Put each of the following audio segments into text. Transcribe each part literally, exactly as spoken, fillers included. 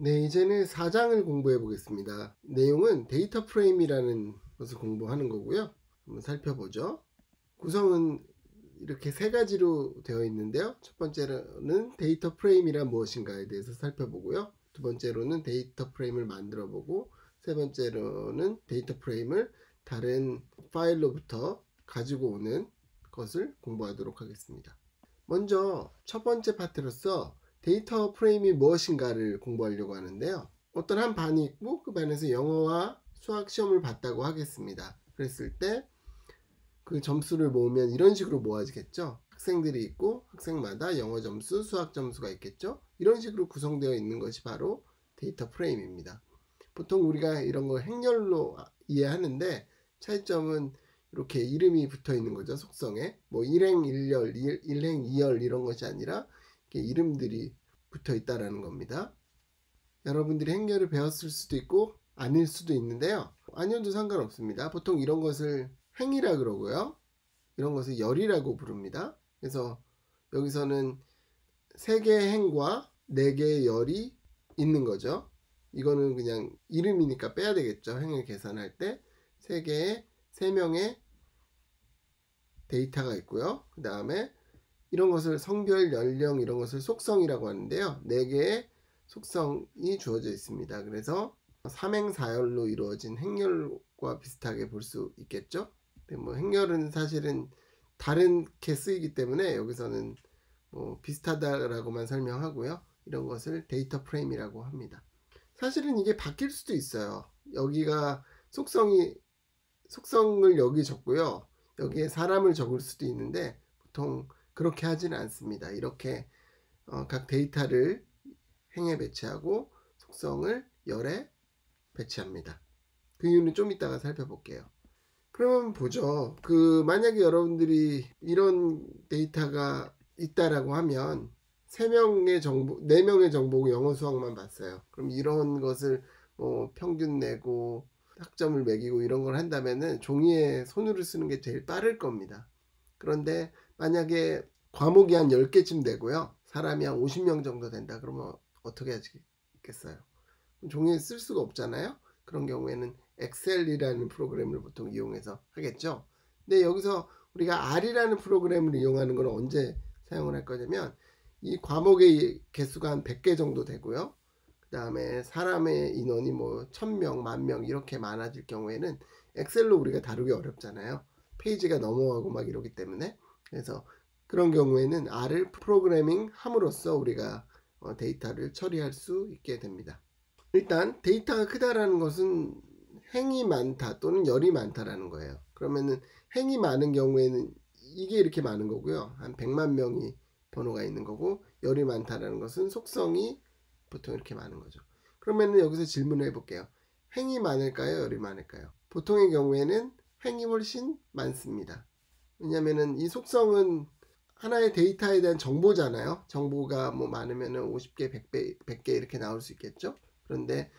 네, 이제는 사 장을 공부해 보겠습니다. 내용은 데이터 프레임이라는 것을 공부하는 거고요. 한번 살펴보죠. 구성은 이렇게 세 가지로 되어 있는데요. 첫 번째로는 데이터 프레임이란 무엇인가에 대해서 살펴보고요. 두 번째로는 데이터 프레임을 만들어 보고, 세 번째로는 데이터 프레임을 다른 파일로부터 가지고 오는 것을 공부하도록 하겠습니다. 먼저 첫 번째 파트로서 데이터 프레임이 무엇인가를 공부하려고 하는데요. 어떤 한 반이 있고 그 반에서 영어와 수학 시험을 봤다고 하겠습니다. 그랬을 때 그 점수를 모으면 이런 식으로 모아지겠죠. 학생들이 있고 학생마다 영어 점수, 수학 점수가 있겠죠. 이런 식으로 구성되어 있는 것이 바로 데이터 프레임입니다. 보통 우리가 이런 걸 행렬로 이해하는데 차이점은 이렇게 이름이 붙어 있는 거죠. 속성에 뭐 일행 일열, 일행 이열 이런 것이 아니라 이름들이 붙어 있다라는 겁니다. 여러분들이 행렬을 배웠을 수도 있고 아닐 수도 있는데요, 아니어도 상관없습니다. 보통 이런 것을 행이라 그러고요, 이런 것을 열이라고 부릅니다. 그래서 여기서는 세 개의 행과 네 개의 열이 있는 거죠. 이거는 그냥 이름이니까 빼야 되겠죠. 행을 계산할 때 세 개의 세 명의 데이터가 있고요, 그 다음에 이런 것을 성별, 연령 이런 것을 속성이라고 하는데요, 네 개의 속성이 주어져 있습니다. 그래서 삼행사열로 이루어진 행렬과 비슷하게 볼 수 있겠죠. 근데 뭐 행렬은 사실은 다른게 쓰이기 때문에 여기서는 뭐 비슷하다라고만 설명하고요, 이런 것을 데이터 프레임이라고 합니다. 사실은 이게 바뀔 수도 있어요. 여기가 속성이 속성을 여기 적고요, 여기에 사람을 적을 수도 있는데 보통 그렇게 하지는 않습니다. 이렇게 어, 각 데이터를 행에 배치하고 속성을 열에 배치합니다. 그 이유는 좀 이따가 살펴볼게요. 그러면 보죠. 그 만약에 여러분들이 이런 데이터가 있다라고 하면 세 명의 정보, 네 명의 정보고 영어 수학만 봤어요. 그럼 이런 것을 뭐 평균 내고 학점을 매기고 이런 걸 한다면은 종이에 손으로 쓰는 게 제일 빠를 겁니다. 그런데 만약에 과목이 한 열 개쯤 되고요, 사람이 한 오십 명 정도 된다 그러면 어떻게 하시겠어요? 종이에 쓸 수가 없잖아요. 그런 경우에는 엑셀이라는 프로그램을 보통 이용해서 하겠죠. 근데 여기서 우리가 R이라는 프로그램을 이용하는 건 언제 사용을 할 거냐면 이 과목의 개수가 한 백 개 정도 되고요, 그 다음에 사람의 인원이 뭐 천 명, 만 명 이렇게 많아질 경우에는 엑셀로 우리가 다루기 어렵잖아요. 페이지가 넘어가고 막 이러기 때문에. 그래서 그런 경우에는 R을 프로그래밍 함으로써 우리가 데이터를 처리할 수 있게 됩니다. 일단 데이터가 크다라는 것은 행이 많다 또는 열이 많다라는 거예요. 그러면은 행이 많은 경우에는 이게 이렇게 많은 거고요, 한 백만 명이 번호가 있는 거고, 열이 많다라는 것은 속성이 보통 이렇게 많은 거죠. 그러면은 여기서 질문을 해볼게요. 행이 많을까요, 열이 많을까요? 보통의 경우에는 행이 훨씬 많습니다. 왜냐면은 이 속성은 하나의 데이터에 대한 정보잖아요. 정보가 뭐 많으면은 오십 개, 백 개, 백 개 이렇게 나올 수 있겠죠. 그런데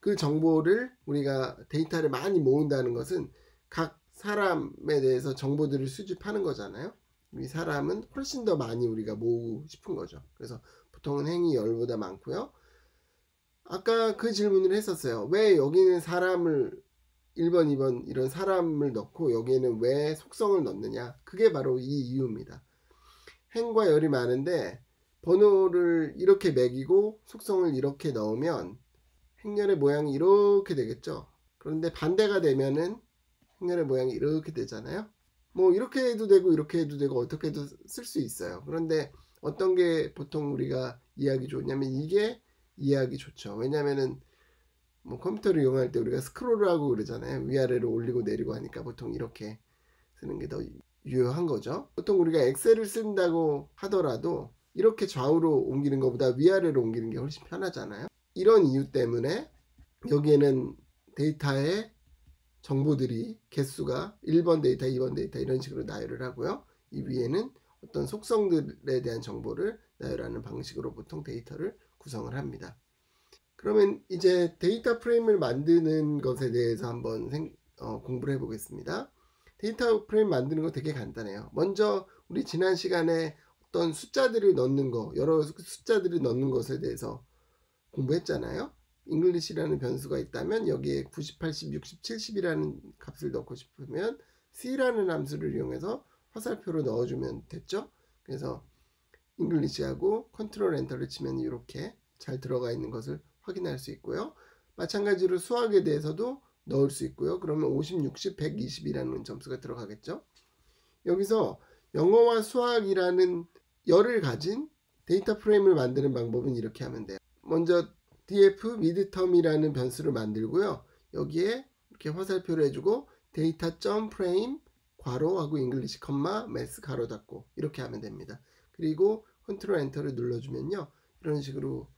그 정보를 우리가 데이터를 많이 모은다는 것은 각 사람에 대해서 정보들을 수집하는 거잖아요. 이 사람은 훨씬 더 많이 우리가 모으고 싶은 거죠. 그래서 보통은 행이 열보다 많고요. 아까 그 질문을 했었어요. 왜 여기는 사람을 일 번, 이 번 이런 사람을 넣고 여기에는 왜 속성을 넣느냐, 그게 바로 이 이유입니다. 행과 열이 많은데 번호를 이렇게 매기고 속성을 이렇게 넣으면 행렬의 모양이 이렇게 되겠죠. 그런데 반대가 되면은 행렬의 모양이 이렇게 되잖아요. 뭐 이렇게 해도 되고 이렇게 해도 되고 어떻게 해도 쓸 수 있어요. 그런데 어떤 게 보통 우리가 이해하기 좋냐면 이게 이해하기 좋죠. 왜냐면은 뭐 컴퓨터를 이용할 때 우리가 스크롤을 하고 그러잖아요. 위아래로 올리고 내리고 하니까 보통 이렇게 쓰는 게 더 유효한 거죠. 보통 우리가 엑셀을 쓴다고 하더라도 이렇게 좌우로 옮기는 것보다 위아래로 옮기는 게 훨씬 편하잖아요. 이런 이유 때문에 여기에는 데이터의 정보들이 개수가 일 번 데이터, 이 번 데이터 이런 식으로 나열을 하고요, 이 위에는 어떤 속성들에 대한 정보를 나열하는 방식으로 보통 데이터를 구성을 합니다. 그러면 이제 데이터 프레임을 만드는 것에 대해서 한번 생, 어, 공부를 해보겠습니다. 데이터 프레임 만드는 거 되게 간단해요. 먼저 우리 지난 시간에 어떤 숫자들을 넣는 거, 여러 숫자들을 넣는 것에 대해서 공부했잖아요. English라는 변수가 있다면 여기에 구십, 팔십, 육십, 칠십이라는 값을 넣고 싶으면 c라는 함수를 이용해서 화살표로 넣어주면 됐죠. 그래서 English하고 컨트롤 엔터를 치면 이렇게 잘 들어가 있는 것을 확인할 수 있고요. 마찬가지로 수학에 대해서도 넣을 수 있고요. 그러면 오십, 육십, 백이십이라는 점수가 들어가겠죠. 여기서 영어와 수학이라는 열을 가진 데이터 프레임을 만드는 방법은 이렇게 하면 돼요. 먼저 df midterm이라는 변수를 만들고요. 여기에 이렇게 화살표를 해주고 데이터.프레임 괄호하고 잉글리시 컴마 매스 가로 닫고 이렇게 하면 됩니다. 그리고 컨트롤 엔터를 눌러주면요. 이런 식으로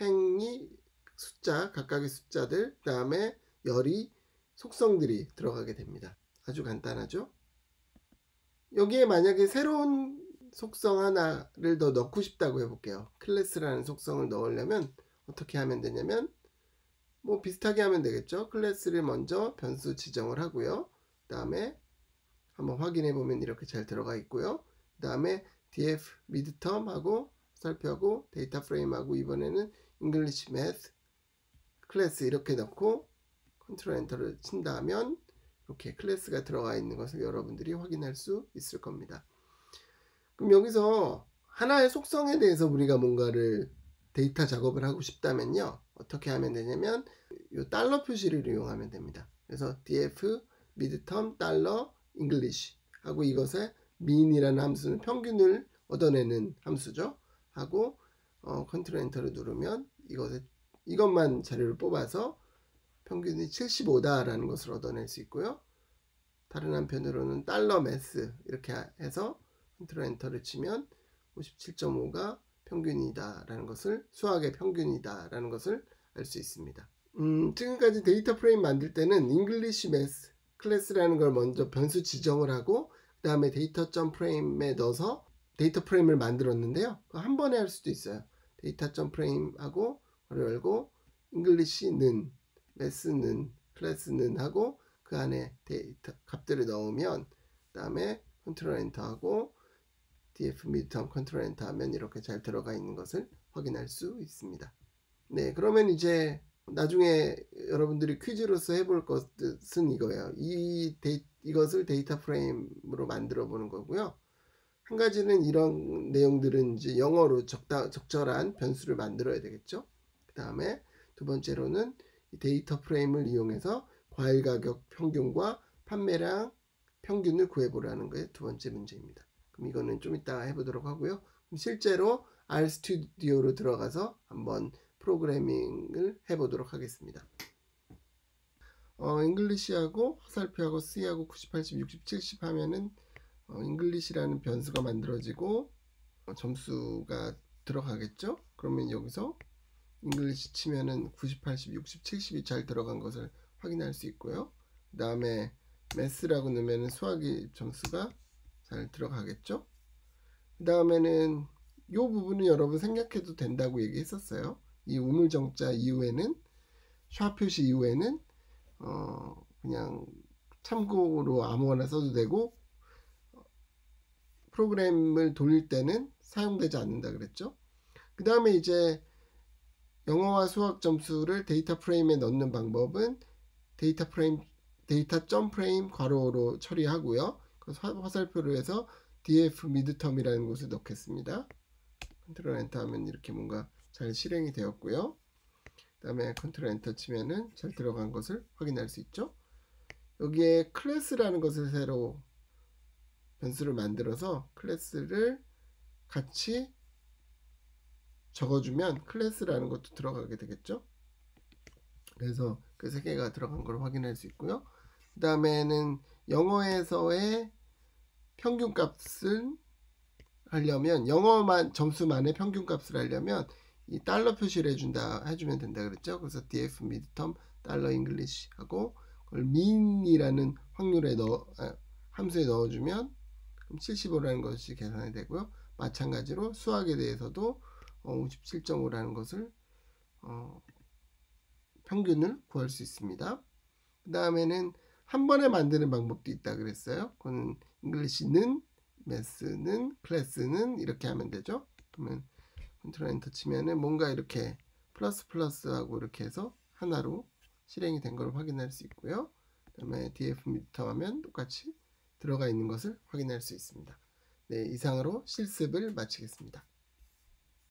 행이 숫자, 각각의 숫자들, 그 다음에 열이 속성들이 들어가게 됩니다. 아주 간단하죠? 여기에 만약에 새로운 속성 하나를 더 넣고 싶다고 해볼게요. 클래스라는 속성을 넣으려면 어떻게 하면 되냐면 뭐 비슷하게 하면 되겠죠. 클래스를 먼저 변수 지정을 하고요. 그 다음에 한번 확인해 보면 이렇게 잘 들어가 있고요. 그 다음에 df midterm 하고 살펴하고 데이터 프레임 하고 이번에는 English Math 클래스 이렇게 넣고 컨트롤 엔터를 친다면 이렇게 클래스가 들어가 있는 것을 여러분들이 확인할 수 있을 겁니다. 그럼 여기서 하나의 속성에 대해서 우리가 뭔가를 데이터 작업을 하고 싶다면요. 어떻게 하면 되냐면 이 달러 표시를 이용하면 됩니다. 그래서 df midterm 달러 English 하고 이것에 mean이라는 함수는 평균을 얻어내는 함수죠. 하고 어, 컨트롤 엔터를 누르면 이것에, 이것만 자료를 뽑아서 평균이 칠십오다라는 것을 얻어낼 수 있고요. 다른 한편으로는 달러 매스 이렇게 해서 컨트롤 엔터를 치면 오십칠 점 오가 평균이다라는 것을, 수학의 평균이다라는 것을 알 수 있습니다. 음, 지금까지 데이터 프레임 만들 때는 English Math 클래스라는 걸 먼저 변수 지정을 하고 그 다음에 데이터.프레임에 넣어서 데이터 프레임을 만들었는데요. 한 번에 할 수도 있어요. 데이터.프레임 하고 괄호 열고 English는 매스는 클래스는 하고 그 안에 데이터 값들을 넣으면 그 다음에 컨트롤 엔터 하고 df midterm 컨트롤 엔터 하면 이렇게 잘 들어가 있는 것을 확인할 수 있습니다. 네, 그러면 이제 나중에 여러분들이 퀴즈로서 해볼 것은 이거예요. 이 데이, 이것을 데이터 프레임으로 만들어 보는 거고요. 한 가지는 이런 내용들은 이제 영어로 적다, 적절한 변수를 만들어야 되겠죠. 그 다음에 두 번째로는 데이터 프레임을 이용해서 과일 가격 평균과 판매량 평균을 구해보라는 게 두 번째 문제입니다. 그럼 이거는 좀 이따 해보도록 하고요. 그럼 실제로 알스튜디오로 들어가서 한번 프로그래밍을 해보도록 하겠습니다. 어, 잉글리시하고 화살표하고 C하고 구십, 팔십, 육십, 칠십 하면은 어, English라는 변수가 만들어지고 어, 점수가 들어가겠죠. 그러면 여기서 English 치면은 구십, 팔십, 육십, 칠십이 잘 들어간 것을 확인할 수 있고요. 그 다음에 Math라고 넣으면 수학의 점수가 잘 들어가겠죠. 그 다음에는 이 부분은 여러분 생략해도 된다고 얘기했었어요. 이 우물정자 이후에는 샤 표시 이후에는 어, 그냥 참고로 아무거나 써도 되고 프로그램을 돌릴 때는 사용되지 않는다 그랬죠. 그 다음에 이제 영어와 수학 점수를 데이터 프레임에 넣는 방법은 데이터 프레임, 데이터 점 프레임 괄호로 처리하고요. 화살표로 해서 df midterm이라는 곳을 넣겠습니다. 컨트롤 엔터 하면 이렇게 뭔가 잘 실행이 되었고요. 그 다음에 컨트롤 엔터 치면은 잘 들어간 것을 확인할 수 있죠. 여기에 클래스라는 것을 새로 변수를 만들어서 클래스를 같이 적어주면 클래스라는 것도 들어가게 되겠죠. 그래서 그 세 개가 들어간 걸 확인할 수 있고요. 그 다음에는 영어에서의 평균값을 하려면 영어만 점수만의 평균값을 하려면 이 달러 표시를 해준다 해주면 된다 그랬죠. 그래서 df midterm 달러 english 하고 그걸 mean이라는 확률에 넣어 아, 함수에 넣어주면 그럼 칠십오라는 것이 계산이 되고요. 마찬가지로 수학에 대해서도 어, 오십칠 점 오라는 것을 어, 평균을 구할 수 있습니다. 그 다음에는 한 번에 만드는 방법도 있다 그랬어요. 그건 English는, Math는, Class는 이렇게 하면 되죠. 그러면 컨트롤 엔터 치면은 뭔가 이렇게 플러스 플러스 하고 이렇게 해서 하나로 실행이 된 걸 확인할 수 있고요. 그 다음에 디에프 미터 하면 똑같이 들어가 있는 것을 확인할 수 있습니다. 네, 이상으로 실습을 마치겠습니다.